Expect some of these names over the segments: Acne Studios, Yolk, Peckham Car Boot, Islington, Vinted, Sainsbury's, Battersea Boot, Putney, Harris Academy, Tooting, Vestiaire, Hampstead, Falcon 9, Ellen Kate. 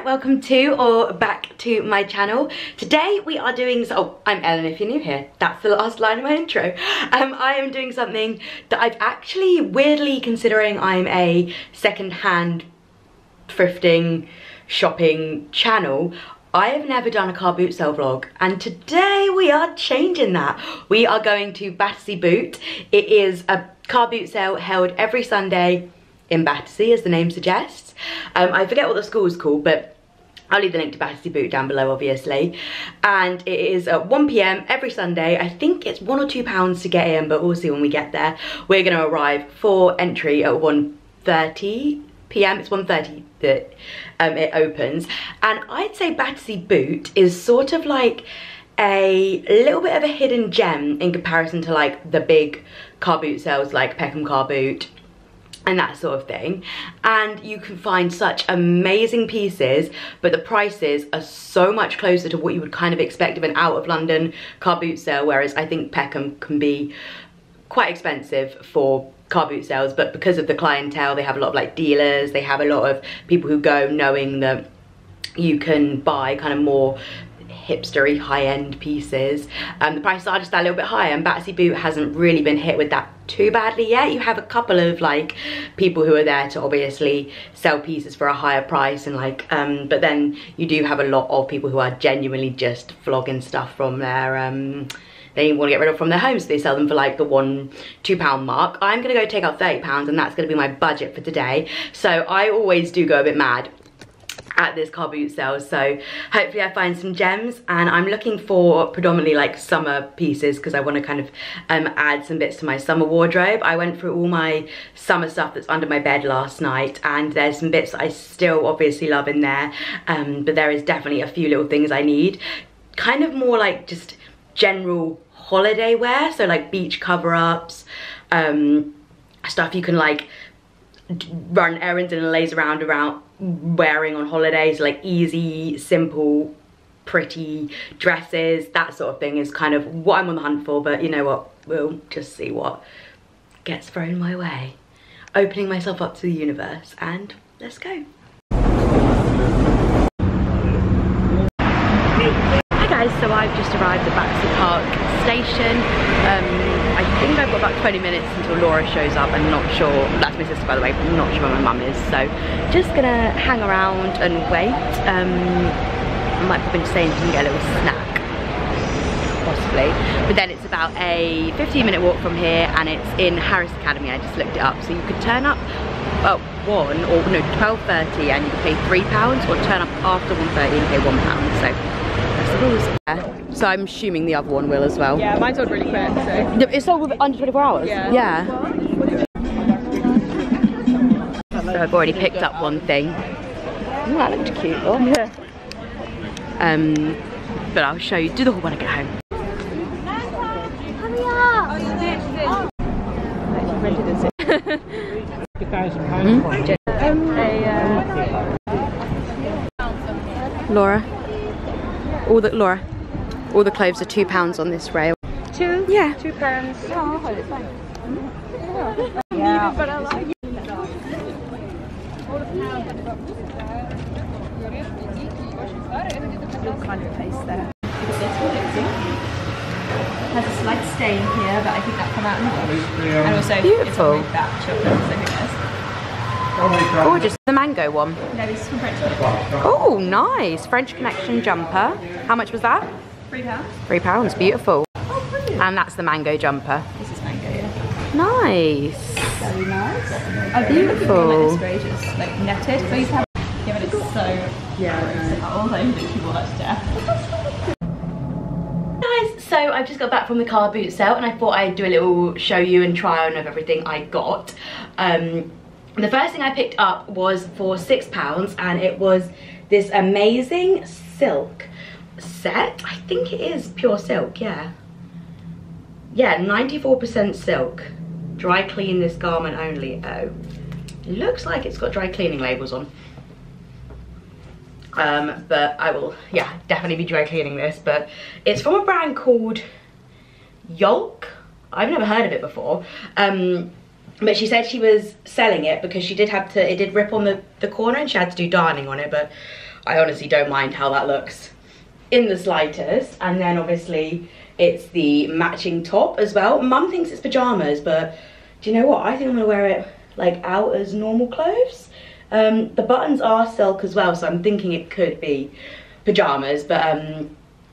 everyone, welcome to or back to my channel. Today we are doing, I'm Ellen if you're new here, that's the last line of my intro. I am doing something that I've actually, weirdly considering I'm a second-hand thrifting, shopping channel, I have never done a car boot sale vlog, and today we are changing that. We are going to Battersea Boot. It is a car boot sale held every Sunday in Battersea, as the name suggests. I forget what the school is called, but I'll leave the link to Battersea Boot down below, obviously. And it is at 1 p.m. every Sunday. I think it's £1 or £2 to get in, but we'll see when we get there. We're gonna arrive for entry at 1:30 p.m. It's 1:30 that it opens. And I'd say Battersea Boot is sort of like a little bit of a hidden gem in comparison to like the big car boot sales like Peckham Car Boot and that sort of thing, and you can find such amazing pieces, but the prices are so much closer to what you would kind of expect of an out of London car boot sale, whereas I think Peckham can be quite expensive for car boot sales, but because of the clientele, they have a lot of like dealers, they have a lot of people who go knowing that you can buy kind of more hipstery high-end pieces, and the prices are just that little bit higher, and Battersea Boot hasn't really been hit with that too badly yet. You have a couple of like people who are there to obviously sell pieces for a higher price and like but then you do have a lot of people who are genuinely just vlogging stuff from their they want to get rid of from their homes, so they sell them for like the £1, £2 mark. I'm gonna go take out £30 and that's gonna be my budget for today, so I always do go a bit mad at this car boot sale, so hopefully I find some gems. And I'm looking for predominantly like summer pieces because I want to kind of add some bits to my summer wardrobe. I went through all my summer stuff that's under my bed last night, and there's some bits that I still obviously love in there, but there is definitely a few little things I need, kind of more like just general holiday wear, so like beach cover-ups, stuff you can like run errands and lays around wearing on holidays, like easy, simple, pretty dresses. That sort of thing is kind of what I'm on the hunt for, but you know what, we'll just see what gets thrown my way. Opening myself up to the universe, and let's go. Hi guys, so I've just arrived at Battersea Park station. I think I've got about 20 minutes until Laura shows up. I'm not sure, that's my sister by the way, I'm not sure where my mum is, so just gonna hang around and wait. I might pop into Sainsbury's and get a little snack, possibly, but then it's about a 15-minute walk from here and it's in Harris Academy. I just looked it up, so you could turn up at 12:30 and you could pay £3 or turn up after 1:30 and pay £1, so that's the rules. So I'm assuming the other one will as well. Yeah, mine's sold really quick, so... It's sold under 24 hours? Yeah. So I've already picked up one thing. Oh, that looked cute though. Yeah. But I'll show you, do the whole when I get home. Hurry up! Laura. All the clothes are £2 on this rail. Two? Yeah. £2. Oh, yeah. But I like it. Good kind of face there. Has a slight stain here, but I think that come out in the wash. And also, beautiful. It's all with that chocolate, so who knows. Gorgeous. The mango one. No, this is from French Connection. Oh, nice. French Connection jumper. How much was that? £3. £3, beautiful. Oh, brilliant. And that's the mango jumper. This is mango, yeah. Nice. Very nice. Oh, beautiful. It's like netted, but you have given it so. Yeah. All over that you watched there. Guys, so I've just got back from the car boot sale and I thought I'd do a little show you and try on of everything I got. The first thing I picked up was for £6 and it was this amazing silk set. I think it is pure silk, yeah. Yeah, 94% silk. Dry clean this garment only. Oh, it looks like it's got dry cleaning labels on. But I will, yeah, definitely be dry cleaning this, but it's from a brand called Yolk. I've never heard of it before. But she said she was selling it because she did have to, it did rip on the corner and she had to do darning on it, but I honestly don't mind how that looks in the slightest. And then obviously it's the matching top as well. Mum thinks it's pajamas, but do you know what? I think I'm gonna wear it like out as normal clothes. The buttons are silk as well, so I'm thinking it could be pajamas, but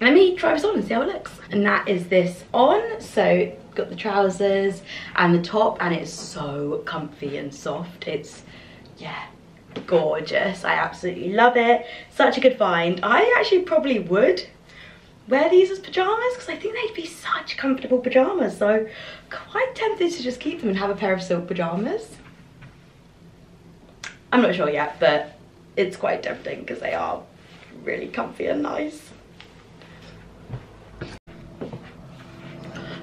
let me try this on and see how it looks. And that is this on. So got the trousers and the top, and it's so comfy and soft. It's, yeah, gorgeous. I absolutely love it. Such a good find. I actually probably would wear these as pajamas because I think they'd be such comfortable pajamas. So I'm quite tempted to just keep them and have a pair of silk pajamas. I'm not sure yet, but it's quite tempting because they are really comfy and nice.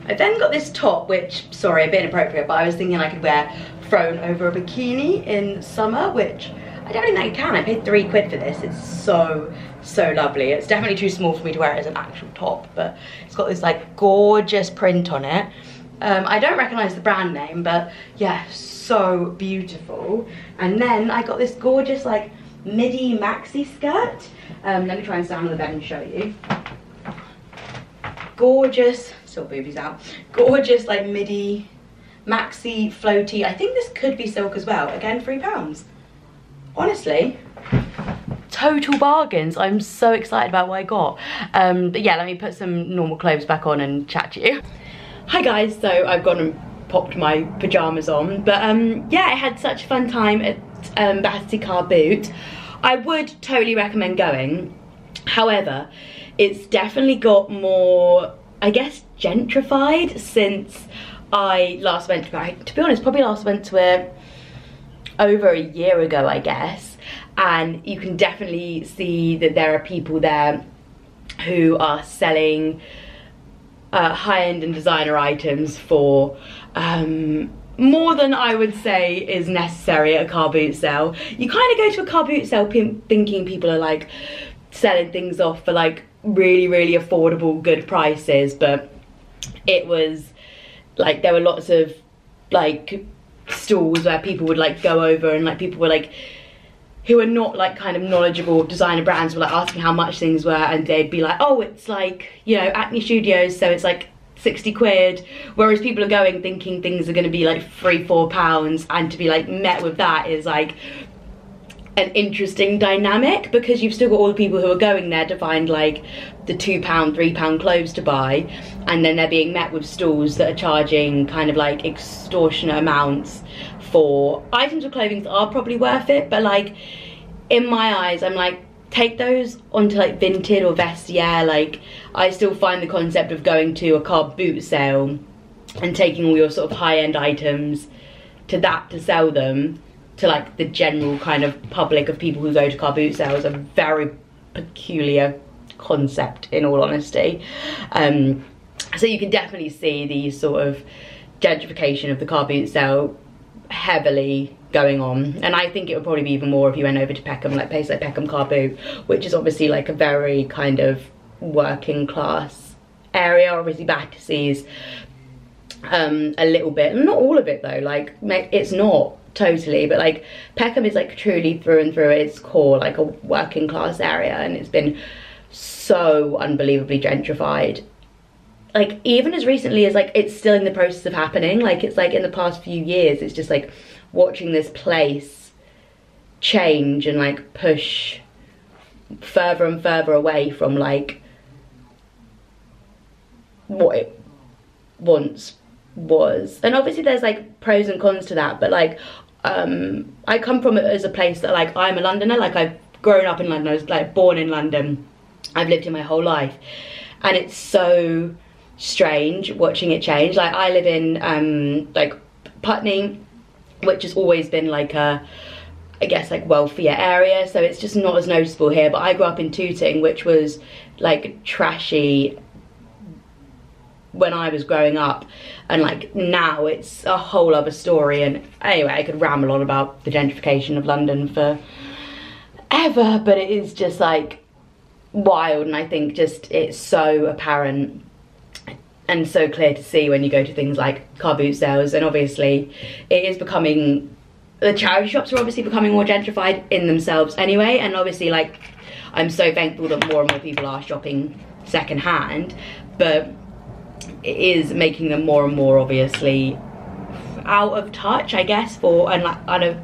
I then got this top, which, sorry, a bit inappropriate, but I was thinking I could wear thrown over a bikini in summer, which I don't think I can. I paid £3 for this. It's so, so lovely. It's definitely too small for me to wear it as an actual top, but it's got this like gorgeous print on it. I don't recognize the brand name, but yeah, so beautiful. And then I got this gorgeous like midi maxi skirt. Let me try and stand on the bed and show you. Gorgeous, still boobies out. Gorgeous like midi maxi floaty. I think this could be silk as well. Again, £3. Honestly, total bargains. I'm so excited about what I got. But yeah, let me put some normal clothes back on and chat to you. Hi guys, so I've gone and popped my pyjamas on, but yeah, I had such a fun time at Battersea Boot. I would totally recommend going, however, it's definitely got more, I guess, gentrified since I last went to it. To be honest, probably last went to it over a year ago, I guess, and you can definitely see that there are people there who are selling high-end and designer items for more than I would say is necessary at a car boot sale. You kind of go to a car boot sale thinking people are like selling things off for like really, really affordable, good prices, but it was like there were lots of like stalls where people would like go over and like people were like who are not like kind of knowledgeable designer brands were like asking how much things were, and they'd be like, oh, it's like, you know, Acne Studios, so it's like £60. Whereas people are going thinking things are going to be like £3, £4, and to be like met with that is like an interesting dynamic because you've still got all the people who are going there to find like the £2, £3 clothes to buy, and then they're being met with stalls that are charging kind of like extortionate amounts for items of clothing that are probably worth it, but like in my eyes I'm like, take those onto like Vinted or Vestiaire. Like I still find the concept of going to a car boot sale and taking all your sort of high-end items to that to sell them to like the general kind of public of people who go to car boot sales a very peculiar concept, in all honesty. So you can definitely see the sort of gentrification of the car boot sale heavily going on, and I think it would probably be even more if you went over to Peckham, like places like Peckham Car Boot, which is obviously like a very kind of working class area. Obviously Battersea's a little bit, not all of it though, like it's not totally, but like Peckham is like truly through and through at its core like a working class area, and it's been so unbelievably gentrified. Like even as recently as like it's still in the process of happening. Like it's like in the past few years, it's just like watching this place change and like push further and further away from like what it once was. And obviously there's like pros and cons to that, but like I come from it as a place that like I'm a Londoner, like I've grown up in London, I was like born in London, I've lived here my whole life, and it's so strange watching it change. Like I live in like Putney, which has always been like a, I guess, like wealthier area, so it's just not as noticeable here, but I grew up in Tooting, which was like trashy when I was growing up, and like now it's a whole other story. And anyway, I could ramble on about the gentrification of London for ever, but it is just like wild, and I think just it's so apparent and so clear to see when you go to things like car boot sales. And obviously it is becoming, the charity shops are obviously becoming more gentrified in themselves anyway, and obviously like I'm so thankful that more and more people are shopping second hand, but it is making them more and more obviously out of touch, I guess, for, and like kind of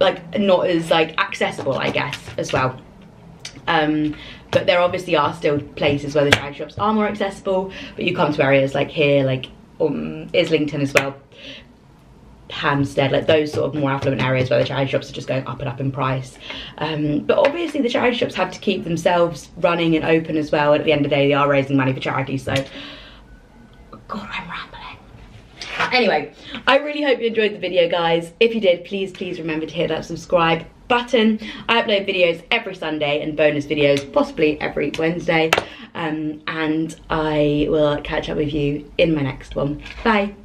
like not as like accessible, I guess, as well. But there obviously are still places where the drag shops are more accessible, but you come to areas like here, like Islington as well, Hampstead, like those sort of more affluent areas where the charity shops are just going up and up in price. But obviously the charity shops have to keep themselves running and open as well, and at the end of the day they are raising money for charity, so God, I'm rambling. Anyway, I really hope you enjoyed the video, guys. If you did, please remember to hit that subscribe button. I upload videos every Sunday and bonus videos possibly every Wednesday, and I will catch up with you in my next one. Bye.